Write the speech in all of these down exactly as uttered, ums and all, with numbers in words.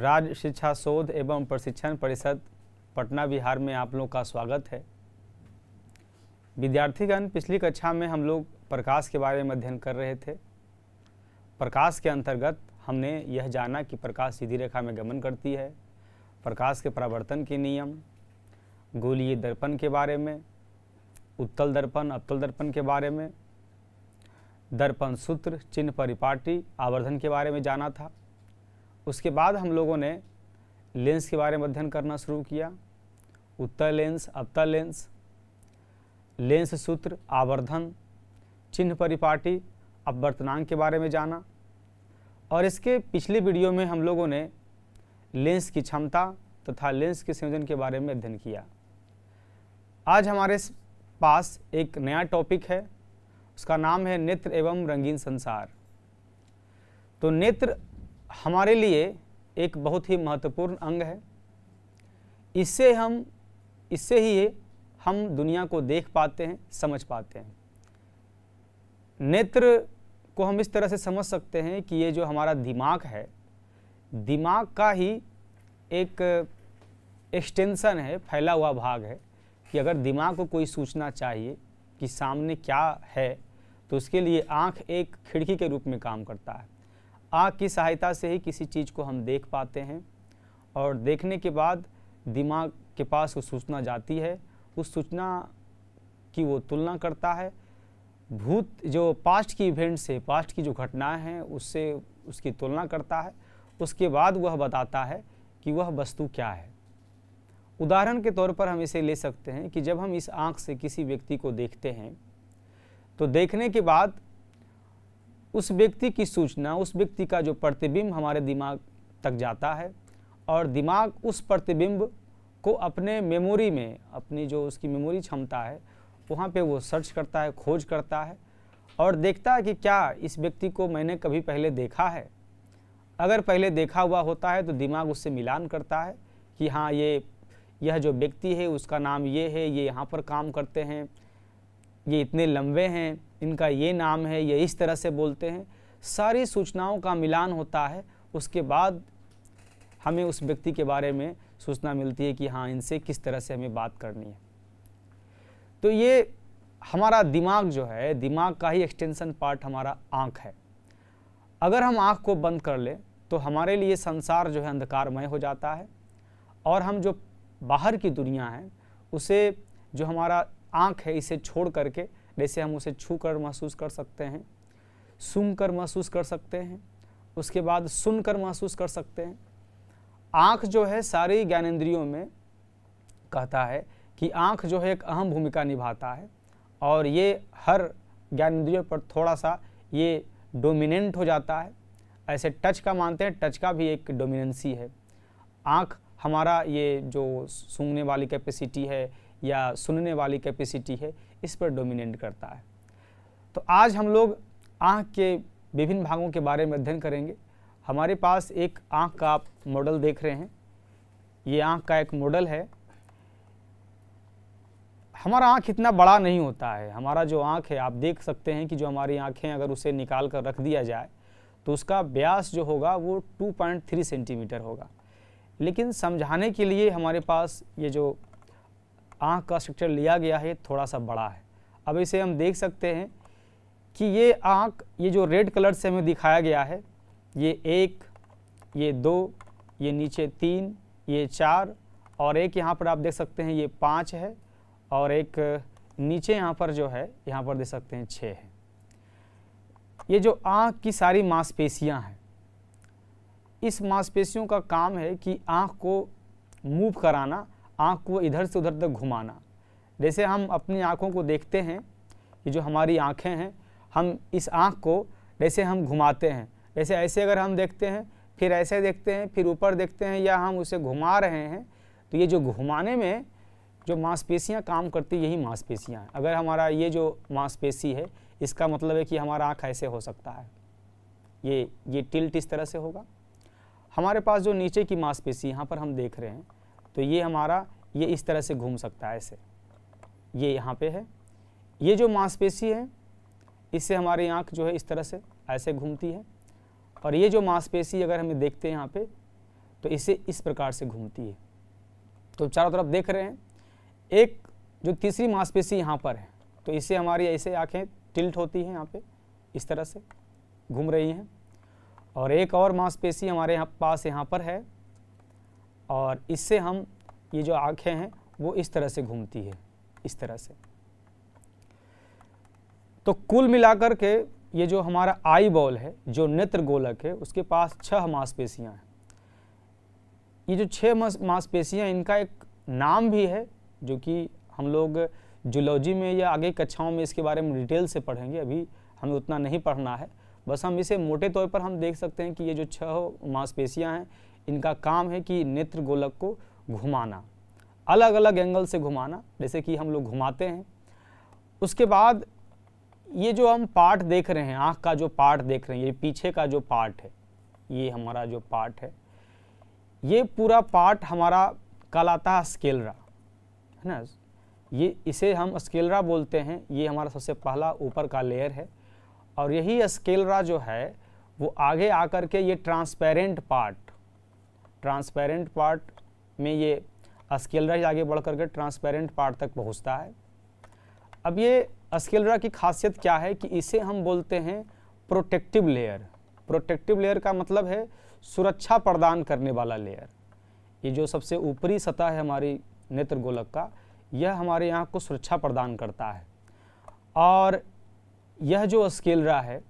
राज्य शिक्षा शोध एवं प्रशिक्षण परिषद पटना बिहार में आप लोगों का स्वागत है। विद्यार्थीगण, पिछली कक्षा में हम लोग प्रकाश के बारे में अध्ययन कर रहे थे। प्रकाश के अंतर्गत हमने यह जाना कि प्रकाश सीधी रेखा में गमन करती है, प्रकाश के परावर्तन के नियम, गोलीय दर्पण के बारे में, उत्तल दर्पण अवतल दर्पण के बारे में, दर्पण सूत्र, चिन्ह, परिपाटी, आवर्धन के बारे में जाना था। उसके बाद हम लोगों ने लेंस के बारे में अध्ययन करना शुरू किया, उत्तल लेंस, अवतल लेंस, लेंस सूत्र, आवर्धन, चिन्ह, परिपाटी, अपवर्तनांक के बारे में जाना। और इसके पिछले वीडियो में हम लोगों ने लेंस की क्षमता तथा लेंस के संयोजन के बारे में अध्ययन किया। आज हमारे पास एक नया टॉपिक है, उसका नाम है नेत्र एवं रंगीन संसार। तो नेत्र हमारे लिए एक बहुत ही महत्वपूर्ण अंग है। इससे हम इससे ही हम दुनिया को देख पाते हैं, समझ पाते हैं। नेत्र को हम इस तरह से समझ सकते हैं कि ये जो हमारा दिमाग है, दिमाग का ही एक एक्सटेंशन है, फैला हुआ भाग है कि अगर दिमाग को कोई सूचना चाहिए कि सामने क्या है तो उसके लिए आँख एक खिड़की के रूप में काम करता है। आँख की सहायता से ही किसी चीज़ को हम देख पाते हैं और देखने के बाद दिमाग के पास वो सूचना जाती है, उस सूचना की वो तुलना करता है भूत जो पास्ट की इवेंट से, पास्ट की जो घटनाएं हैं उससे उसकी तुलना करता है। उसके बाद वह बताता है कि वह वस्तु क्या है। उदाहरण के तौर पर हम इसे ले सकते हैं कि जब हम इस आँख से किसी व्यक्ति को देखते हैं तो देखने के बाद उस व्यक्ति की सूचना, उस व्यक्ति का जो प्रतिबिंब हमारे दिमाग तक जाता है और दिमाग उस प्रतिबिंब को अपने मेमोरी में, अपनी जो उसकी मेमोरी क्षमता है वहाँ पे वो सर्च करता है, खोज करता है और देखता है कि क्या इस व्यक्ति को मैंने कभी पहले देखा है। अगर पहले देखा हुआ होता है तो दिमाग उससे मिलान करता है कि हाँ, ये यह जो व्यक्ति है उसका नाम ये है, ये यहाँ पर काम करते हैं, ये इतने लंबे हैं, इनका ये नाम है, ये इस तरह से बोलते हैं। सारी सूचनाओं का मिलान होता है, उसके बाद हमें उस व्यक्ति के बारे में सूचना मिलती है कि हाँ, इनसे किस तरह से हमें बात करनी है। तो ये हमारा दिमाग जो है, दिमाग का ही एक्सटेंशन पार्ट हमारा आँख है। अगर हम आँख को बंद कर लें तो हमारे लिए संसार जो है अंधकारमय हो जाता है और हम जो बाहर की दुनिया है उसे, जो हमारा आँख है, इसे छोड़ करके, जैसे हम उसे छू कर महसूस कर सकते हैं, सूंघ कर महसूस कर सकते हैं, उसके बाद सुन कर महसूस कर सकते हैं। आँख जो है सारी ज्ञानेंद्रियों में कहता है कि आँख जो है एक अहम भूमिका निभाता है और ये हर ज्ञानेंद्रियों पर थोड़ा सा ये डोमिनेंट हो जाता है। ऐसे टच का मानते हैं, टच का भी एक डोमिनेंसी है। आँख हमारा ये जो सूंघने वाली कैपेसिटी है या सुनने वाली कैपेसिटी है, इस पर डोमिनेंट करता है। तो आज हम लोग आँख के विभिन्न भागों के बारे में अध्ययन करेंगे। हमारे पास एक आँख का आप मॉडल देख रहे हैं, ये आँख का एक मॉडल है। हमारा आँख इतना बड़ा नहीं होता है। हमारा जो आँख है, आप देख सकते हैं कि जो हमारी आँखें, अगर उसे निकाल कर रख दिया जाए तो उसका व्यास जो होगा वो दो पॉइंट तीन सेंटीमीटर होगा। लेकिन समझाने के लिए हमारे पास ये जो आँख का स्ट्रक्चर लिया गया है थोड़ा सा बड़ा है। अब इसे हम देख सकते हैं कि ये आँख, ये जो रेड कलर से हमें दिखाया गया है, ये एक, ये दो, ये नीचे तीन, ये चार और एक यहाँ पर आप देख सकते हैं ये पाँच है और एक नीचे यहाँ पर जो है, यहाँ पर देख सकते हैं छः है। ये जो आँख की सारी मांसपेशियाँ हैं, इस मांसपेशियों का काम है कि आँख को मूव कराना, आँख को इधर से उधर तक घुमाना। जैसे हम अपनी आँखों को देखते हैं, ये जो हमारी आँखें हैं, हम इस आँख को जैसे हम घुमाते हैं, जैसे ऐसे अगर हम देखते हैं, फिर ऐसे देखते हैं, फिर ऊपर देखते हैं या हम उसे घुमा रहे हैं, तो ये जो घुमाने में जो मांसपेशियाँ काम करती, यही मांसपेशियाँ हैं। अगर हमारा ये जो मांसपेशी है, इसका मतलब है कि हमारा आँख ऐसे हो सकता है, ये ये टिल्ट इस तरह से होगा। हमारे पास जो नीचे की मांसपेशी यहाँ पर हम देख रहे हैं, तो ये हमारा ये इस तरह से घूम सकता है, ऐसे ये यहाँ पे है। ये जो मांसपेशी है, इससे हमारी आँख जो है इस तरह से ऐसे घूमती है और ये जो मांसपेशी अगर हमें देखते हैं यहाँ पे, तो इसे इस प्रकार से घूमती है। तो चारों तरफ देख रहे हैं। एक जो तीसरी मांसपेशी यहाँ पर है, तो इसे हमारी ऐसे आँखें टिल्ट होती हैं, यहाँ पे इस तरह से घूम रही हैं। और एक और मांसपेशी हमारे यहाँ पास यहाँ पर है, और इससे हम ये जो आँखें हैं वो इस तरह से घूमती है, इस तरह से। तो कुल मिलाकर के ये जो हमारा आई बॉल है, जो नेत्र गोलक है, उसके पास छह मांसपेशियाँ हैं। ये जो छह मांसपेशियाँ, इनका एक नाम भी है जो कि हम लोग जूलॉजी में या आगे कक्षाओं में इसके बारे में डिटेल से पढ़ेंगे। अभी हमें उतना नहीं पढ़ना है, बस हम इसे मोटे तौर पर हम देख सकते हैं कि ये जो छह मांसपेशियाँ हैं, इनका काम है कि नेत्र गोलक को घुमाना, अलग अलग एंगल से घुमाना, जैसे कि हम लोग घुमाते हैं। उसके बाद ये जो हम पार्ट देख रहे हैं, आँख का जो पार्ट देख रहे हैं, ये पीछे का जो पार्ट है, ये हमारा जो पार्ट है, ये पूरा पार्ट हमारा कहलाता है स्केलरा, है ना। ये इसे हम स्केलरा बोलते हैं। ये हमारा सबसे पहला ऊपर का लेयर है, और यही स्केलरा जो है वो आगे आकर के ये ट्रांसपेरेंट पार्ट, ट्रांसपेरेंट पार्ट में ये स्केलरा ही आगे बढ़ करके ट्रांसपेरेंट पार्ट तक पहुंचता है। अब ये स्केलरा की खासियत क्या है कि इसे हम बोलते हैं प्रोटेक्टिव लेयर। प्रोटेक्टिव लेयर का मतलब है सुरक्षा प्रदान करने वाला लेयर। ये जो सबसे ऊपरी सतह है हमारी नेत्र गोलक का, यह हमारे आँख को सुरक्षा प्रदान करता है। और यह जो स्केलरा है,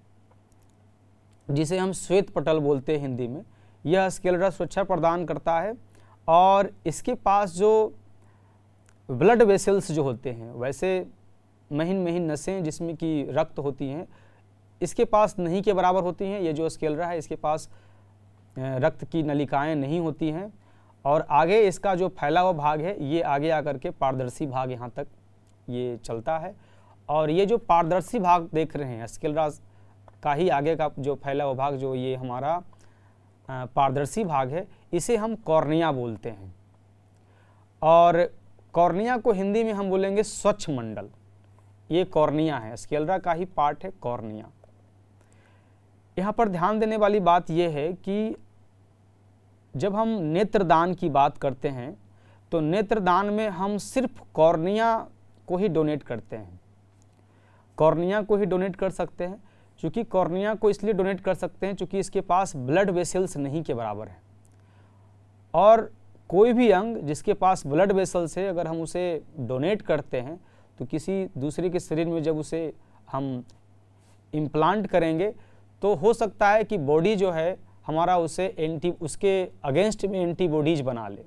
जिसे हम श्वेत पटल बोलते हैं हिंदी में, यह स्केलरा सुरक्षा प्रदान करता है। और इसके पास जो ब्लड वेसल्स जो होते हैं, वैसे महीन महीन नसें जिसमें कि रक्त होती हैं, इसके पास नहीं के बराबर होती हैं। यह जो स्केलरा है, इसके पास रक्त की नलिकाएं नहीं होती हैं। और आगे इसका जो फैला हुआ भाग है, ये आगे आकर के पारदर्शी भाग यहाँ तक ये चलता है। और ये जो पारदर्शी भाग देख रहे हैं, स्केलरा का ही आगे का जो फैला हुआ भाग, जो ये हमारा पारदर्शी भाग है, इसे हम कॉर्निया बोलते हैं। और कॉर्निया को हिंदी में हम बोलेंगे स्वच्छ मंडल। ये कॉर्निया है, स्केलरा का ही पार्ट है कॉर्निया। यहाँ पर ध्यान देने वाली बात यह है कि जब हम नेत्रदान की बात करते हैं, तो नेत्रदान में हम सिर्फ कॉर्निया को ही डोनेट करते हैं, कॉर्निया को ही डोनेट कर सकते हैं। क्योंकि कॉर्निया को इसलिए डोनेट कर सकते हैं क्योंकि इसके पास ब्लड वेसल्स नहीं के बराबर है। और कोई भी अंग जिसके पास ब्लड वेसल्स है, अगर हम उसे डोनेट करते हैं, तो किसी दूसरे के शरीर में जब उसे हम इम्प्लांट करेंगे, तो हो सकता है कि बॉडी जो है हमारा उसे एंटी उसके अगेंस्ट में एंटीबॉडीज़ बना ले।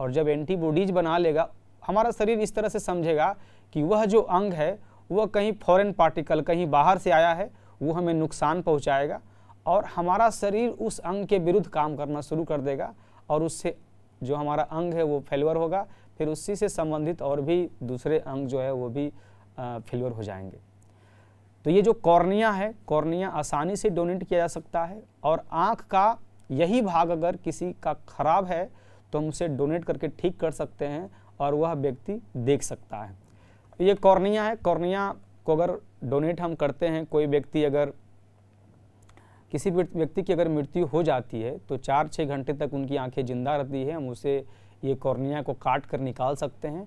और जब एंटीबॉडीज़ बना लेगा, हमारा शरीर इस तरह से समझेगा कि वह जो अंग है वह कहीं फॉरेन पार्टिकल, कहीं बाहर से आया है, वो हमें नुकसान पहुंचाएगा। और हमारा शरीर उस अंग के विरुद्ध काम करना शुरू कर देगा, और उससे जो हमारा अंग है वो फेल्योर होगा। फिर उसी से संबंधित और भी दूसरे अंग जो है वो भी फेल्योर हो जाएंगे। तो ये जो कॉर्निया है, कॉर्निया आसानी से डोनेट किया जा सकता है। और आँख का यही भाग अगर किसी का खराब है, तो हम उसे डोनेट करके ठीक कर सकते हैं, और वह व्यक्ति देख सकता है। ये कॉर्निया है। कॉर्निया को अगर डोनेट हम करते हैं, कोई व्यक्ति अगर किसी व्यक्ति की अगर मृत्यु हो जाती है, तो चार छः घंटे तक उनकी आंखें जिंदा रहती है। हम उसे ये कॉर्निया को काट कर निकाल सकते हैं,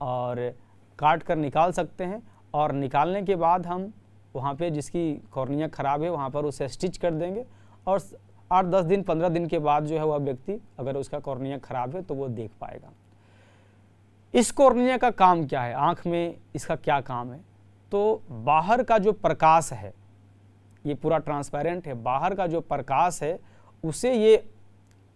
और काट कर निकाल सकते हैं। और निकालने के बाद हम वहाँ पे जिसकी कॉर्निया ख़राब है वहाँ पर उसे स्टिच कर देंगे, और आठ दस दिन पंद्रह दिन के बाद जो है वह व्यक्ति, अगर उसका कॉर्निया ख़राब है, तो वो देख पाएगा। इस कॉर्निया का काम क्या है, आँख में इसका क्या काम है? तो बाहर का जो प्रकाश है, ये पूरा ट्रांसपेरेंट है, बाहर का जो प्रकाश है उसे ये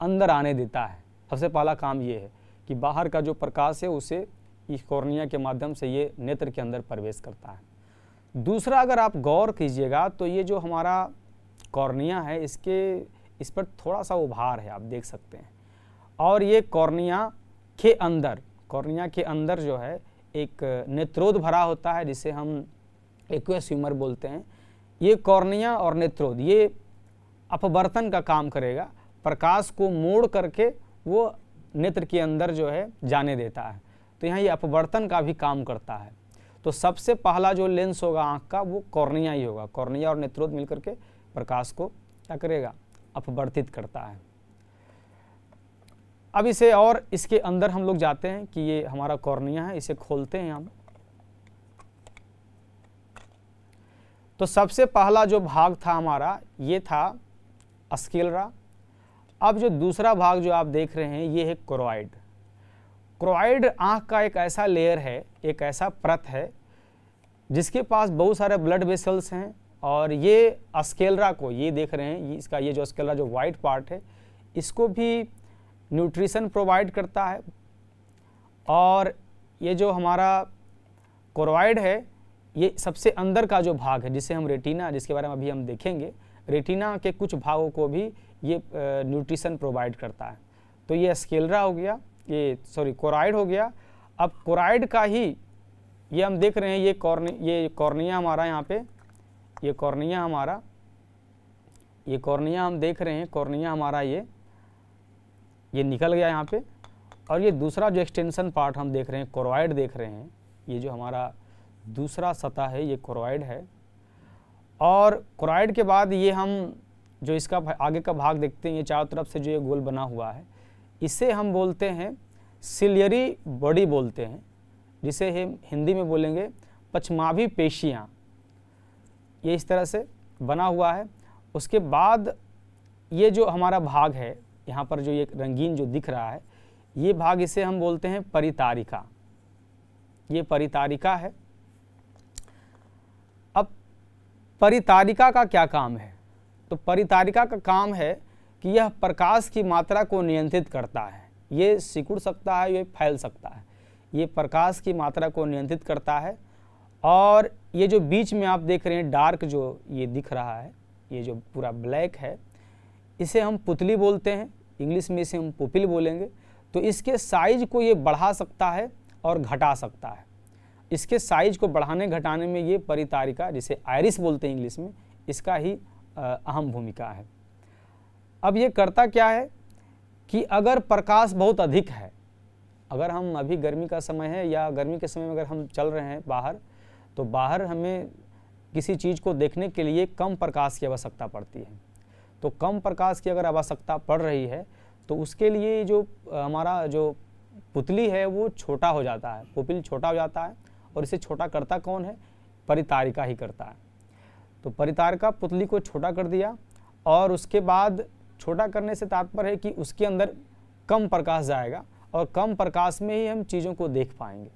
अंदर आने देता है। सबसे पहला काम ये है कि बाहर का जो प्रकाश है उसे इस कॉर्निया के माध्यम से ये नेत्र के अंदर प्रवेश करता है। दूसरा, अगर आप गौर कीजिएगा तो ये जो हमारा कॉर्निया है, इसके इस पर थोड़ा सा उभार है, आप देख सकते हैं। और ये कॉर्निया के अंदर कॉर्निया के अंदर जो है एक नेत्रोद भरा होता है, जिसे हम एक्वियस ह्यूमर बोलते हैं। ये कॉर्निया और नेत्रोद ये अपवर्तन का काम करेगा, प्रकाश को मोड़ करके वो नेत्र के अंदर जो है जाने देता है। तो यहाँ ये अपवर्तन का भी काम करता है। तो सबसे पहला जो लेंस होगा आँख का, वो कॉर्निया ही होगा। कॉर्निया और नेत्रोद मिलकर के प्रकाश को क्या करेगा, अपवर्तित करता है। अब इसे और इसके अंदर हम लोग जाते हैं कि ये हमारा कॉर्निया है, इसे खोलते हैं हम। तो सबसे पहला जो भाग था हमारा ये था स्केलरा। अब जो दूसरा भाग जो आप देख रहे हैं ये है कोरॉइड। कोरॉइड आँख का एक ऐसा लेयर है, एक ऐसा परत है जिसके पास बहुत सारे ब्लड वेसल्स हैं, और ये स्केलरा को, ये देख रहे हैं इसका ये जो स्केलरा जो वाइट पार्ट है, इसको भी न्यूट्रिशन प्रोवाइड करता है। और ये जो हमारा कोरॉइड है ये सबसे अंदर का जो भाग है जिसे हम रेटिना, जिसके बारे में अभी हम देखेंगे, रेटिना के कुछ भागों को भी ये न्यूट्रिशन प्रोवाइड करता है। तो ये स्केलरा हो गया, ये सॉरी कोरॉइड हो गया। अब कोरॉइड का ही ये हम देख रहे हैं ये कॉर्न ये कॉर्निया हमारा यहाँ पे ये कॉर्निया हमारा ये कॉर्निया हम देख रहे हैं, कॉर्निया हमारा ये ये निकल गया यहाँ पे। और ये दूसरा जो एक्सटेंशन पार्ट हम देख रहे हैं कोरॉइड देख रहे हैं, ये जो हमारा दूसरा सतह है ये कोरॉइड है। और कोरॉइड के बाद ये हम जो इसका आगे का भाग देखते हैं, ये चारों तरफ से जो ये गोल बना हुआ है, इसे हम बोलते हैं सिलियरी बॉडी बोलते हैं, जिसे हम हिंदी में बोलेंगे पचमाभी पेशियाँ। ये इस तरह से बना हुआ है। उसके बाद ये जो हमारा भाग है यहाँ पर जो ये रंगीन जो दिख रहा है ये भाग, इसे हम बोलते हैं परितारिका। ये परितारिका है। अब परितारिका का क्या काम है? तो परितारिका का काम है कि यह प्रकाश की मात्रा को नियंत्रित करता है। ये सिकुड़ सकता है, ये फैल सकता है, ये प्रकाश की मात्रा को नियंत्रित करता है। और ये जो बीच में आप देख रहे हैं डार्क जो ये दिख रहा है, ये जो पूरा ब्लैक है, इसे हम पुतली बोलते हैं, इंग्लिश में इसे हम पुपिल बोलेंगे। तो इसके साइज को ये बढ़ा सकता है और घटा सकता है। इसके साइज को बढ़ाने घटाने में ये परितारिका, जिसे आयरिस बोलते हैं इंग्लिश में, इसका ही अहम भूमिका है। अब ये करता क्या है कि अगर प्रकाश बहुत अधिक है, अगर हम अभी गर्मी का समय है या गर्मी के समय में अगर हम चल रहे हैं बाहर, तो बाहर हमें किसी चीज़ को देखने के लिए कम प्रकाश की आवश्यकता पड़ती है। तो कम प्रकाश की अगर आवश्यकता पड़ रही है तो उसके लिए जो हमारा जो पुतली है वो छोटा हो जाता है, पुपिल छोटा हो जाता है। और इसे छोटा करता कौन है? परितारिका ही करता है। तो परितारिका पुतली को छोटा कर दिया, और उसके बाद छोटा करने से तात्पर्य है कि उसके अंदर कम प्रकाश जाएगा और कम प्रकाश में ही हम चीज़ों को देख पाएंगे।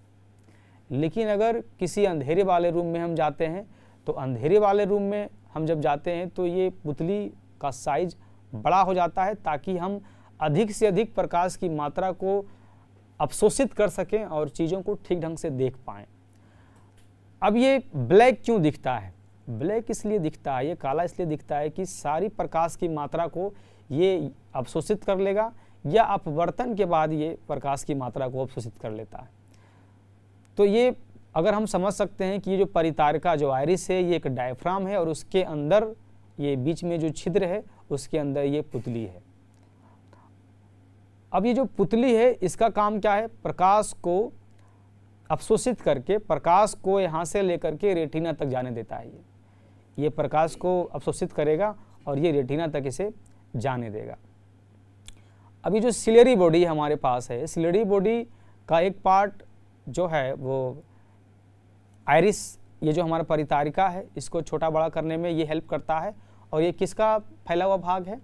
लेकिन अगर किसी अंधेरे वाले रूम में हम जाते हैं, तो अंधेरे वाले रूम में हम जब जाते हैं तो ये पुतली का साइज बड़ा हो जाता है, ताकि हम अधिक से अधिक प्रकाश की मात्रा को अवशोषित कर सकें और चीज़ों को ठीक ढंग से देख पाएँ। अब ये ब्लैक क्यों दिखता है? ब्लैक इसलिए दिखता है, ये काला इसलिए दिखता है कि सारी प्रकाश की मात्रा को ये अवशोषित कर लेगा, या अपवर्तन के बाद ये प्रकाश की मात्रा को अवशोषित कर लेता है। तो ये अगर हम समझ सकते हैं कि ये जो परितारिका जो आयरिस है ये एक डायफ्राम है, और उसके अंदर ये बीच में जो छिद्र है उसके अंदर ये पुतली है। अब ये जो पुतली है इसका काम क्या है? प्रकाश को अवशोषित करके प्रकाश को यहाँ से लेकर के रेटिना तक जाने देता है। ये ये प्रकाश को अवशोषित करेगा और ये रेटिना तक इसे जाने देगा। अभी जो सिलियरी बॉडी हमारे पास है, सिलियरी बॉडी का एक पार्ट जो है वो आयरिस, ये जो हमारा परितारिका है, इसको छोटा बड़ा करने में ये हेल्प करता है। और ये किसका फैला हुआ भाग है?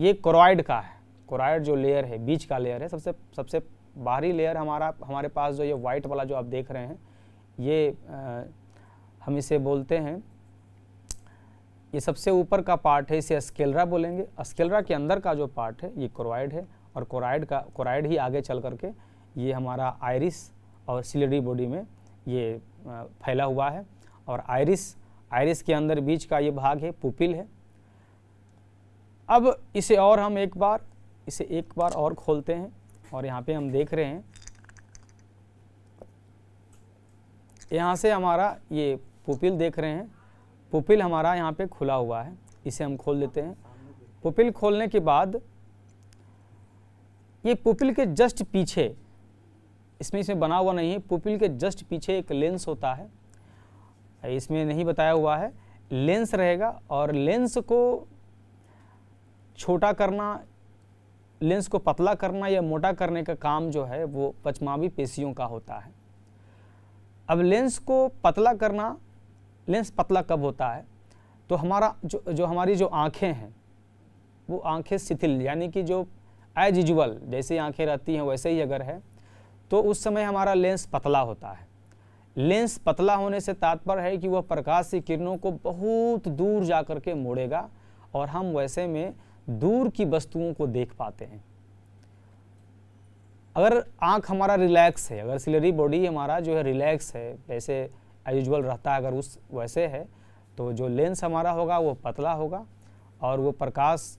ये कोरॉइड का है। कोरॉइड जो लेयर है, बीच का लेयर है, सबसे सबसे बाहरी लेयर हमारा हमारे पास जो ये वाइट वाला जो आप देख रहे हैं, ये आ, हम इसे बोलते हैं, ये सबसे ऊपर का पार्ट है, इसे स्केलरा बोलेंगे। स्केलरा के अंदर का जो पार्ट है ये कोरॉइड है, और कोरॉइड का कोरॉइड ही आगे चल करके ये हमारा आयरिस और सिलियरी बॉडी में ये फैला हुआ है। और आयरिस आयरिस के अंदर बीच का ये भाग है, पुपिल है। अब इसे और हम एक बार इसे एक बार और खोलते हैं, और यहाँ पे हम देख रहे हैं यहाँ से हमारा ये पुपिल देख रहे हैं, पुपिल हमारा यहाँ पे खुला हुआ है, इसे हम खोल देते हैं। पुपिल खोलने के बाद ये पुपिल के जस्ट पीछे, इसमें इसमें बना हुआ नहीं है, पुपिल के जस्ट पीछे एक लेंस होता है, इसमें नहीं बताया हुआ है, लेंस रहेगा। और लेंस को छोटा करना, लेंस को पतला करना या मोटा करने का काम जो है वो पचमाभी पेशियों का होता है। अब लेंस को पतला करना, लेंस पतला कब होता है तो हमारा जो जो हमारी जो आँखें हैं वो आँखें शिथिल यानी कि जो एज यूजुअल जैसे आँखें रहती हैं वैसे ही अगर है तो उस समय हमारा लेंस पतला होता है। लेंस पतला होने से तात्पर्य है कि वह प्रकाश की किरणों को बहुत दूर जा कर के मोड़ेगा और हम वैसे में दूर की वस्तुओं को देख पाते हैं। अगर आँख हमारा रिलैक्स है, अगर सिलियरी बॉडी हमारा जो है रिलैक्स है जैसे एज यूजुअल रहता है अगर उस वैसे है तो जो लेंस हमारा होगा वो पतला होगा और वो प्रकाश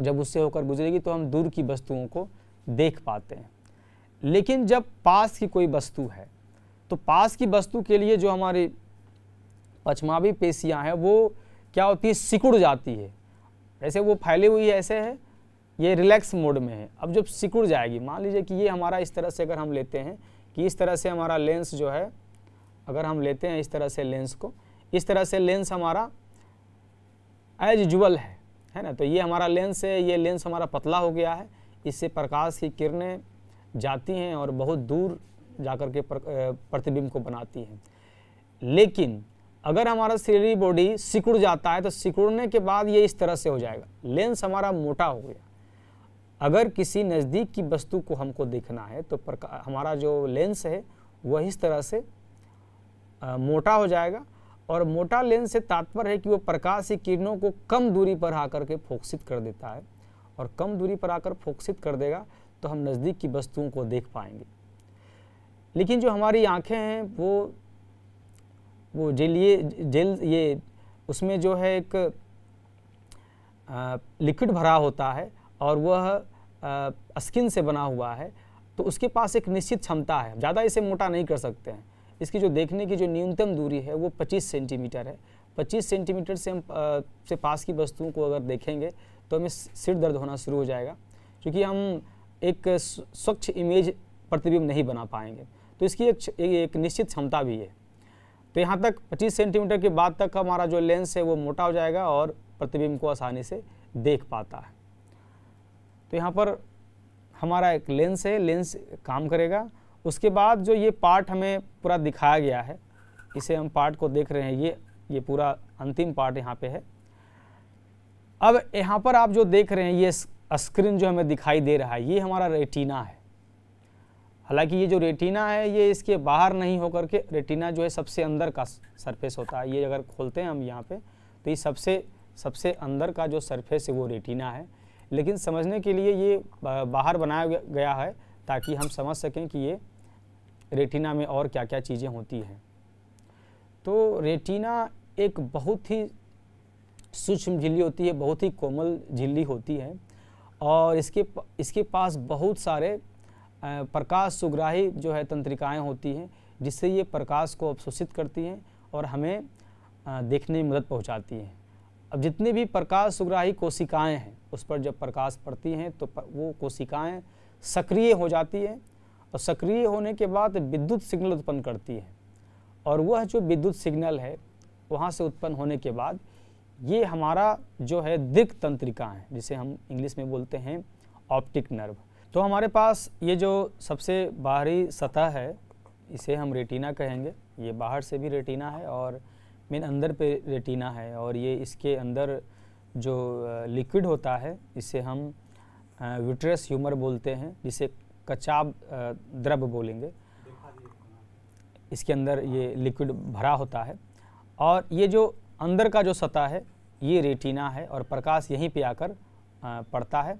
जब उससे होकर गुजरेगी तो हम दूर की वस्तुओं को देख पाते हैं। लेकिन जब पास की कोई वस्तु है तो पास की वस्तु के लिए जो हमारी पचमाभी पेशियाँ हैं वो क्या होती है, सिकुड़ जाती है। ऐसे वो फैली हुई ऐसे है, ये रिलैक्स मोड में है। अब जब सिकुड़ जाएगी, मान लीजिए कि ये हमारा इस तरह से अगर हम लेते हैं कि इस तरह से हमारा लेंस जो है अगर हम लेते हैं इस तरह से लेंस को, इस तरह से लेंस हमारा एज यूजुअल है है ना, तो ये हमारा लेंस है, ये लेंस हमारा पतला हो गया है, इससे प्रकाश की किरणें जाती हैं और बहुत दूर जाकर के प्रतिबिंब को बनाती हैं। लेकिन अगर हमारा सिलियरी बॉडी सिकुड़ जाता है तो सिकुड़ने के बाद ये इस तरह से हो जाएगा, लेंस हमारा मोटा हो गया। अगर किसी नज़दीक की वस्तु को हमको देखना है तो हमारा जो लेंस है वह इस तरह से आ, मोटा हो जाएगा। और मोटा लेंस से तात्पर्य है कि वो प्रकाश की किरणों को कम दूरी पर आकर के फोकसित कर देता है और कम दूरी पर आकर फोकसित कर देगा तो हम नज़दीक की वस्तुओं को देख पाएंगे। लेकिन जो हमारी आँखें हैं वो वो जेलिए जेल ये उसमें जो है एक लिक्विड भरा होता है और वह स्किन से बना हुआ है, तो उसके पास एक निश्चित क्षमता है, ज़्यादा इसे मोटा नहीं कर सकते हैं। इसकी जो देखने की जो न्यूनतम दूरी है वो पच्चीस सेंटीमीटर है। पच्चीस सेंटीमीटर से हम आ, से पास की वस्तुओं को अगर देखेंगे तो हमें सिर दर्द होना शुरू हो जाएगा, क्योंकि हम एक स्वच्छ इमेज प्रतिबिंब नहीं बना पाएंगे। तो इसकी एक, एक निश्चित क्षमता भी है। तो यहाँ तक पच्चीस सेंटीमीटर के बाद तक हमारा जो लेंस है वो मोटा हो जाएगा और प्रतिबिंब को आसानी से देख पाता है। तो यहाँ पर हमारा एक लेंस है, लेंस काम करेगा। उसके बाद जो ये पार्ट हमें पूरा दिखाया गया है, इसे हम पार्ट को देख रहे हैं, ये ये पूरा अंतिम पार्ट यहाँ पे है। अब यहाँ पर आप जो देख रहे हैं ये स्क्रीन जो हमें दिखाई दे रहा है ये हमारा रेटिना है। हालांकि ये जो रेटिना है ये इसके बाहर नहीं होकर के, रेटिना जो है सबसे अंदर का सरफेस होता है। ये अगर खोलते हैं हम यहाँ पे तो ये सबसे सबसे अंदर का जो सरफेस है वो रेटिना है। लेकिन समझने के लिए ये बाहर बनाया गया है ताकि हम समझ सकें कि ये रेटिना में और क्या क्या चीज़ें होती हैं। तो रेटिना एक बहुत ही सूक्ष्म झिल्ली होती है, बहुत ही कोमल झिल्ली होती है और इसके इसके पास बहुत सारे प्रकाश सुग्राही जो है तंत्रिकाएं होती हैं जिससे ये प्रकाश को अवशोषित करती हैं और हमें देखने में मदद पहुंचाती हैं। अब जितने भी प्रकाश सुग्राही कोशिकाएं हैं उस पर जब प्रकाश पड़ती हैं तो वो कोशिकाएं सक्रिय हो जाती हैं और सक्रिय होने के बाद विद्युत सिग्नल उत्पन्न करती हैं और वह जो विद्युत सिग्नल है वहाँ से उत्पन्न होने के बाद ये हमारा जो है दृक तंत्रिका है जिसे हम इंग्लिश में बोलते हैं ऑप्टिक नर्व। तो हमारे पास ये जो सबसे बाहरी सतह है इसे हम रेटिना कहेंगे। ये बाहर से भी रेटिना है और मेन अंदर पे रेटिना है और ये इसके अंदर जो लिक्विड होता है इसे हम विट्रियस ह्यूमर बोलते हैं, जिसे कचाब द्रव बोलेंगे। इसके अंदर ये लिक्विड भरा होता है और ये जो अंदर का जो सतह है ये रेटिना है और प्रकाश यहीं पे आकर पड़ता है।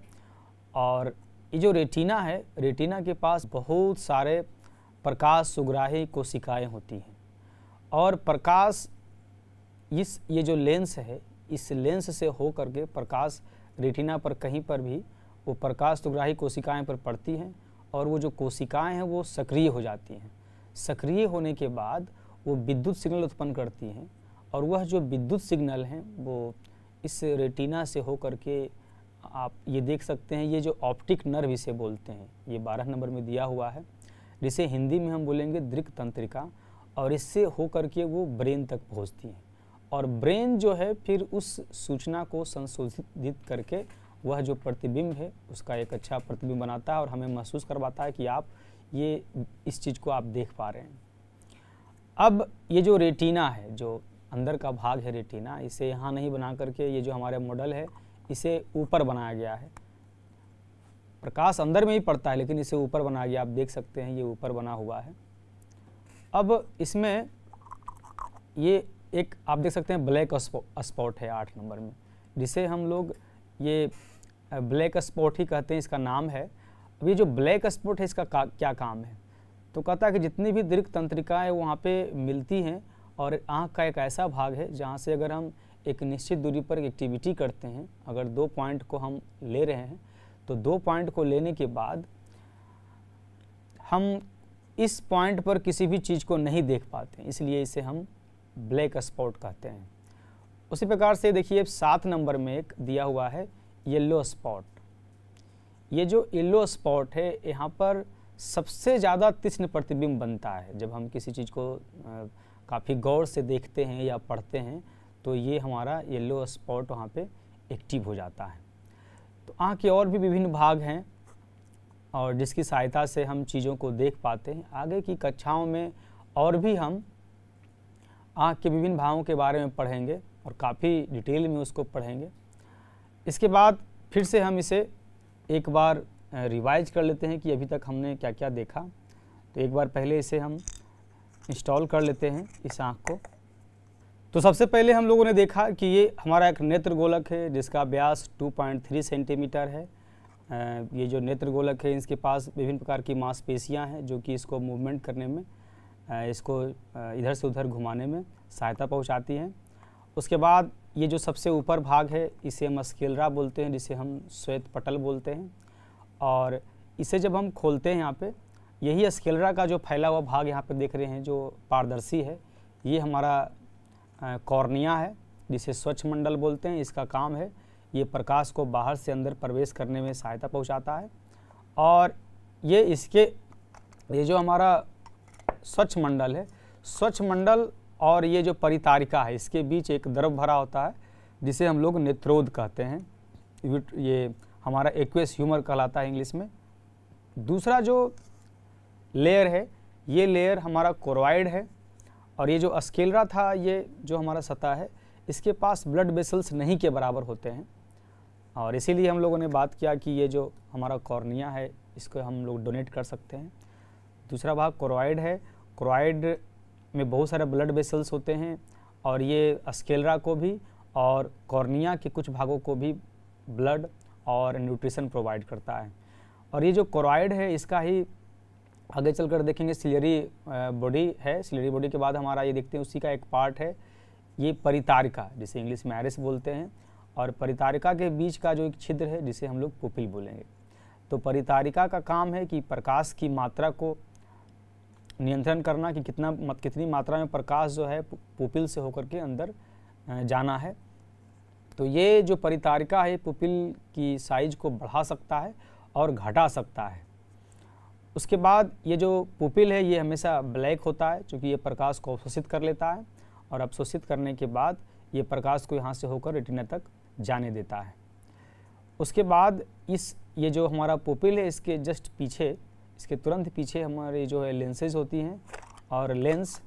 और ये जो रेटिना है, रेटिना के पास बहुत सारे प्रकाश सुग्राही कोशिकाएं होती हैं और प्रकाश इस ये जो लेंस है इस लेंस से हो करके प्रकाश रेटिना पर कहीं पर भी वो प्रकाश सुग्राही कोशिकाएं पर पड़ती हैं और वो जो कोशिकाएं हैं वो सक्रिय हो जाती हैं। सक्रिय होने के बाद वो विद्युत सिग्नल उत्पन्न करती हैं और वह जो विद्युत सिग्नल हैं वो इस रेटिना से हो करके आप ये देख सकते हैं, ये जो ऑप्टिक नर्व इसे बोलते हैं, ये बारह नंबर में दिया हुआ है जिसे हिंदी में हम बोलेंगे दृक तंत्रिका। और इससे हो करके वो ब्रेन तक पहुँचती हैं और ब्रेन जो है फिर उस सूचना को संशोधित करके वह जो प्रतिबिंब है उसका एक अच्छा प्रतिबिंब बनाता है और हमें महसूस करवाता है कि आप ये इस चीज़ को आप देख पा रहे हैं। अब ये जो रेटिना है, जो अंदर का भाग है रेटिना, इसे यहाँ नहीं बना करके ये जो हमारे मॉडल है इसे ऊपर बनाया गया है। प्रकाश अंदर में ही पड़ता है लेकिन इसे ऊपर बनाया गया, आप देख सकते हैं ये ऊपर बना हुआ है। अब इसमें ये एक आप देख सकते हैं ब्लैक स्पॉट है आठ नंबर में, जिसे हम लोग ये ब्लैक स्पॉट ही कहते हैं, इसका नाम है। अब ये जो ब्लैक स्पॉट है इसका का, क्या काम है, तो कहता है कि जितनी भी दृक् तंत्रिकाएँ वहाँ पे मिलती हैं और आँख का एक ऐसा भाग है जहाँ से अगर हम एक निश्चित दूरी पर एक्टिविटी करते हैं, अगर दो पॉइंट को हम ले रहे हैं तो दो पॉइंट को लेने के बाद हम इस पॉइंट पर किसी भी चीज़ को नहीं देख पाते, इसलिए इसे हम ब्लैक स्पॉट कहते हैं। उसी प्रकार से देखिए सात नंबर में एक दिया हुआ है येलो स्पॉट। ये जो येलो स्पॉट है यहाँ पर सबसे ज़्यादा तीक्ष्ण प्रतिबिंब बनता है। जब हम किसी चीज़ को काफ़ी गौर से देखते हैं या पढ़ते हैं तो ये हमारा येलो स्पॉट वहाँ पे एक्टिव हो जाता है। तो आँख के और भी विभिन्न भाग हैं और जिसकी सहायता से हम चीज़ों को देख पाते हैं। आगे की कक्षाओं में और भी हम आँख के विभिन्न भागों के बारे में पढ़ेंगे और काफ़ी डिटेल में उसको पढ़ेंगे। इसके बाद फिर से हम इसे एक बार रिवाइज कर लेते हैं कि अभी तक हमने क्या क्या देखा। तो एक बार पहले इसे हम इंस्टॉल कर लेते हैं इस आँख को। तो सबसे पहले हम लोगों ने देखा कि ये हमारा एक नेत्र गोलक है जिसका व्यास दो पॉइंट तीन सेंटीमीटर है। ये जो नेत्र गोलक है इसके पास विभिन्न प्रकार की मांसपेशियां हैं जो कि इसको मूवमेंट करने में, इसको इधर से उधर घुमाने में सहायता पहुंचाती हैं। उसके बाद ये जो सबसे ऊपर भाग है इसे हम स्केलरा बोलते हैं, जिसे हम श्वेत पटल बोलते हैं। और इसे जब हम खोलते हैं यहाँ पे, यही स्केलरा का जो फैला हुआ भाग यहाँ पे देख रहे हैं जो पारदर्शी है, ये हमारा कॉर्निया है जिसे स्वच्छ मंडल बोलते हैं। इसका काम है ये प्रकाश को बाहर से अंदर प्रवेश करने में सहायता पहुँचाता है। और ये इसके ये जो हमारा स्वच्छ मंडल है, स्वच्छ मंडल और ये जो परितारिका है इसके बीच एक द्रव भरा होता है जिसे हम लोग नेत्रोद कहते हैं। ये हमारा एक्वियस ह्यूमर कहलाता है इंग्लिश में। दूसरा जो लेयर है ये लेयर हमारा कोरॉइड है। और ये जो स्केलरा था, ये जो हमारा सतह है, इसके पास ब्लड वेसल्स नहीं के बराबर होते हैं और इसीलिए हम लोगों ने बात किया कि ये जो हमारा कॉर्निया है इसको हम लोग डोनेट कर सकते हैं। दूसरा भाग कोरॉइड है। कोरॉइड में बहुत सारे ब्लड वेसल्स होते हैं और ये स्केलरा को भी और कॉर्निया के कुछ भागों को भी ब्लड और न्यूट्रिशन प्रोवाइड करता है। और ये जो कोरॉइड है इसका ही आगे चलकर देखेंगे सिलियरी बॉडी है। सिलियरी बॉडी के बाद हमारा ये देखते हैं उसी का एक पार्ट है ये परितारिका, जिसे इंग्लिश में आयरिस बोलते हैं। और परितारिका के बीच का जो एक छिद्र है जिसे हम लोग पुपिल बोलेंगे। तो परितारिका का काम है कि प्रकाश की मात्रा को नियंत्रण करना कि कितना मत कितनी मात्रा में प्रकाश जो है पुपिल से होकर के अंदर जाना है। तो ये जो परितारिका है पुपिल की साइज को बढ़ा सकता है और घटा सकता है। उसके बाद ये जो पुपिल है ये हमेशा ब्लैक होता है क्योंकि ये प्रकाश को अवशोषित कर लेता है और अवशोषित करने के बाद ये प्रकाश को यहाँ से होकर रेटिना तक जाने देता है। उसके बाद इस ये जो हमारा पुपिल है इसके जस्ट पीछे, इसके तुरंत पीछे हमारे जो है लेंसेज होती हैं। और लेंस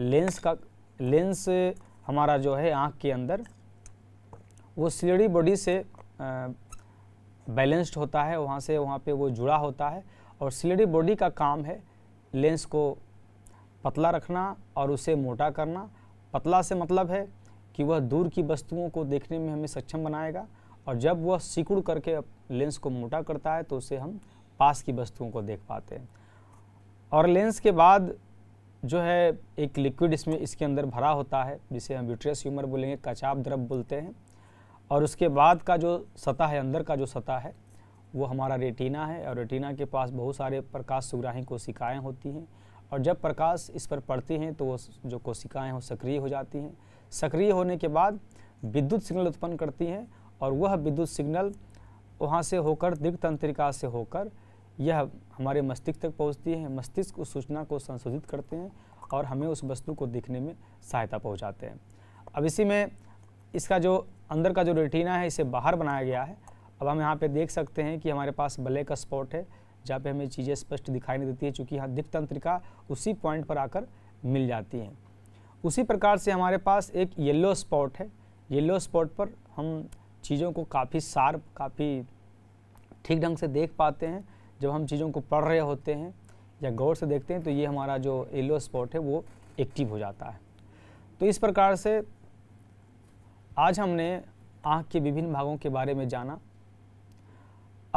लेंस का लेंस हमारा जो है आँख के अंदर वो सिलियरी बॉडी से बैलेंस्ड होता है, वहाँ से वहाँ पे वो जुड़ा होता है। और सिलियरी बॉडी का काम है लेंस को पतला रखना और उसे मोटा करना। पतला से मतलब है कि वह दूर की वस्तुओं को देखने में हमें सक्षम बनाएगा और जब वह सिकुड़ करके लेंस को मोटा करता है तो उसे हम पास की वस्तुओं को देख पाते हैं। और लेंस के बाद जो है एक लिक्विड इसमें इसके अंदर भरा होता है जिसे हम विट्रियस ह्यूमर बोलेंगे, कचाप द्रव बोलते हैं। और उसके बाद का जो सतह है, अंदर का जो सतह है, वो हमारा रेटिना है। और रेटिना के पास बहुत सारे प्रकाश सुग्राही कोशिकाएँ होती हैं और जब प्रकाश इस पर पड़ती हैं तो वो जो कोशिकाएँ वो सक्रिय हो जाती हैं। सक्रिय होने के बाद विद्युत सिग्नल उत्पन्न करती हैं और वह विद्युत सिग्नल वहाँ से होकर दृक् तंत्रिका से होकर यह हमारे मस्तिष्क तक पहुँचती है। मस्तिष्क उस सूचना को संशोधित करते हैं और हमें उस वस्तु को देखने में सहायता पहुँचाते हैं। अब इसी में इसका जो अंदर का जो रेटिना है इसे बाहर बनाया गया है। अब हम यहाँ पे देख सकते हैं कि हमारे पास ब्लैक स्पॉट है जहाँ पे हमें चीज़ें स्पष्ट दिखाई नहीं देती है, चूँकि यहाँ दृष्टि तंत्रिका उसी पॉइंट पर आकर मिल जाती हैं। उसी प्रकार से हमारे पास एक येलो स्पॉट है, येलो स्पॉट पर हम चीज़ों को काफ़ी शार्प, काफ़ी ठीक ढंग से देख पाते हैं। जब हम चीज़ों को पढ़ रहे होते हैं या गौर से देखते हैं तो ये हमारा जो येलो स्पॉट है वो एक्टिव हो जाता है। तो इस प्रकार से आज हमने आँख के विभिन्न भागों के बारे में जाना।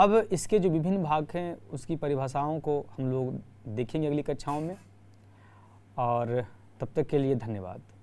अब इसके जो विभिन्न भाग हैं उसकी परिभाषाओं को हम लोग देखेंगे अगली कक्षाओं में, और तब तक के लिए धन्यवाद।